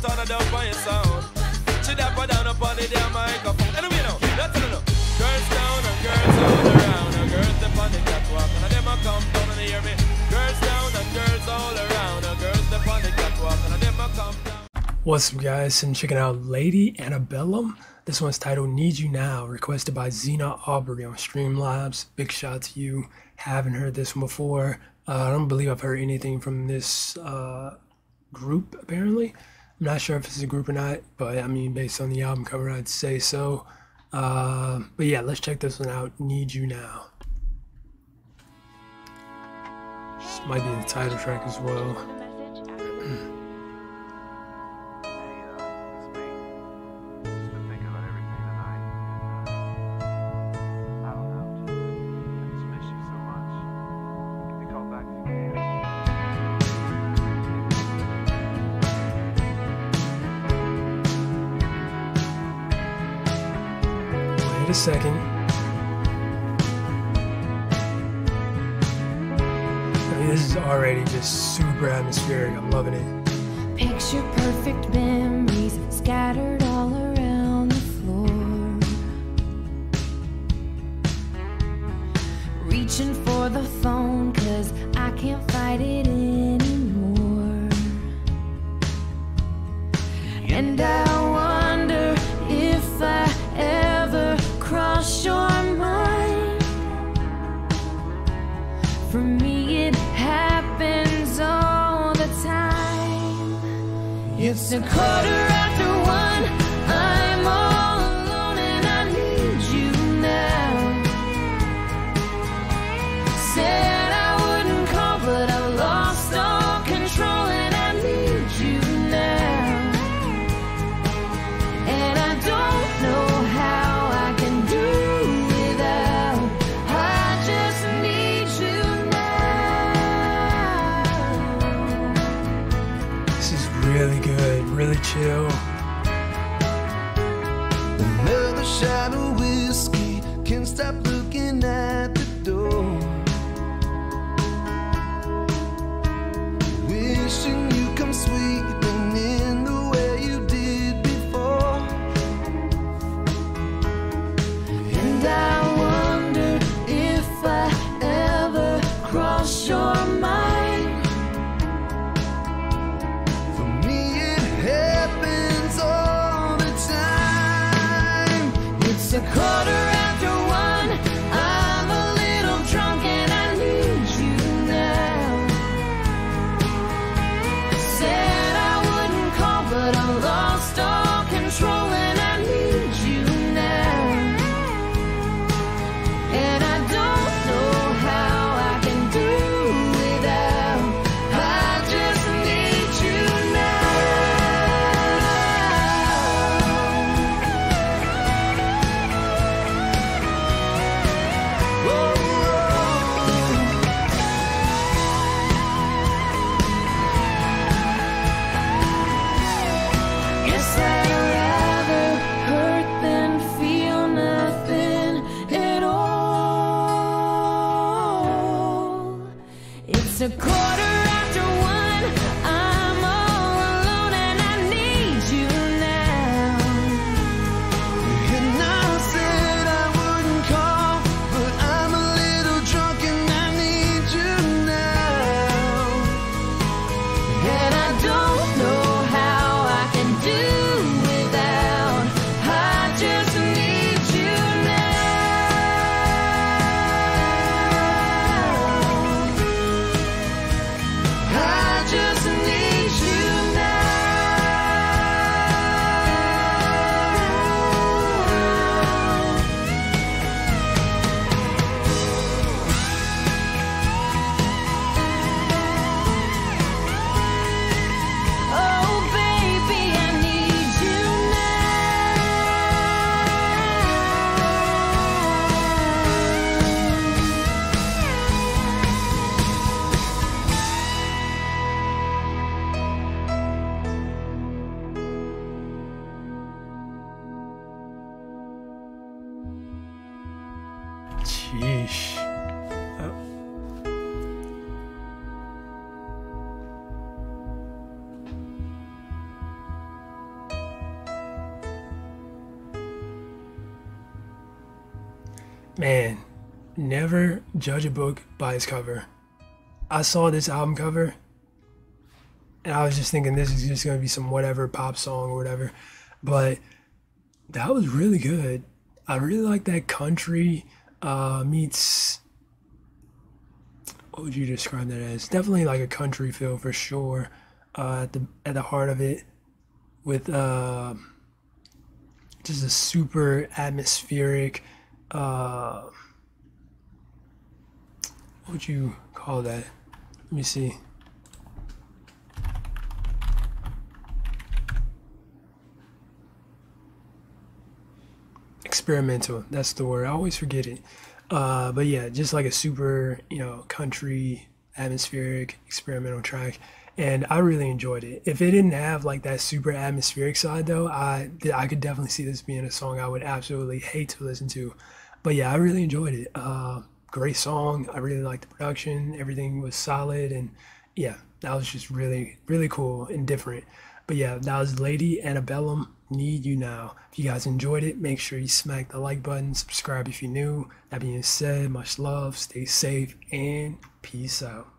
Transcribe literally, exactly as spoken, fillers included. put on a down by your sound. She dapper down upon the damn microphone. Anyway now, that's it now. Girls down and girls all around, and girls upon the catwalk, and them a come down and hear me. Girls down and girls all around, and girls upon the catwalk, and them a come down. What's up guys, and checking out Lady Antebellum. This one's titled Need You Now, requested by Zena Aubrey on Streamlabs. Big shout to you. Haven't heard this one before. Uh, I don't believe I've heard anything from this uh, group, apparently. I'm not sure if it's a group or not, but I mean, based on the album cover, I'd say so. Uh, but yeah, let's check this one out, Need You Now. This might be the title track as well. A second. I mean, this is already just super atmospheric. I'm loving it. Picture perfect memories scattered all around the floor. Reaching for the phone, cause I can't fight it anymore. And I wonder if I ever cross your mind. For me it happens all the time. It's a quarter after one, I'm all alone and I need you now. Said I wouldn't call but I lost all control and I need you now. And I don't know really good, really chill. Another shot of whiskey, can't stop looking at the door. Wishing you come sweeping in the way you did before. And I wonder if I ever cross your mind. It's a quarter after one, I'm a little drunk and I need you now. Said I wouldn't call but I lost all control and I need you now. And I don't know how I can do without, I just need you now. It's a quarter after one, I'm all alone and I need you now. And I said I wouldn't call, but I'm a little drunk and I need you now. And I don't know how I can do without, I just need you now. Just Man, never judge a book by its cover. I saw this album cover and I was just thinking this is just gonna be some whatever pop song or whatever, but that was really good. I really like that country uh, meets, what would you describe that as? Definitely like a country feel for sure, uh, at the at the heart of it, with uh, just a super atmospheric, uh, what would you call that? Let me see. Experimental, that's the word. I always forget it. Uh, but yeah, just like a super, you know, country, atmospheric, experimental track. And I really enjoyed it. If it didn't have like that super atmospheric side though, I, I could definitely see this being a song I would absolutely hate to listen to. But yeah, I really enjoyed it. Uh, great song. I really liked the production. Everything was solid. And yeah, that was just really, really cool and different. But yeah, that was Lady Antebellum, Need You Now. If you guys enjoyed it, make sure you smack the like button, subscribe if you're new. That being said, much love, stay safe, and peace out.